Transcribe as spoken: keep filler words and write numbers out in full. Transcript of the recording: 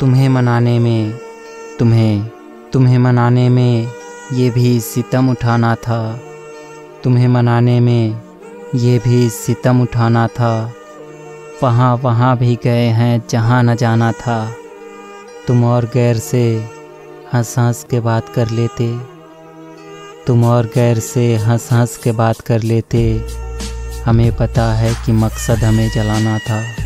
तुम्हें मनाने में तुम्हें तुम्हें मनाने में ये भी सितम उठाना था, तुम्हें मनाने में ये भी सितम उठाना था। वहाँ वहाँ भी गए हैं जहाँ न जाना था, तुम और गैर से हंस हंस के बात कर लेते, तुम और गैर से हंस हंस के बात कर लेते। हमें पता है कि मकसद हमें जलाना था।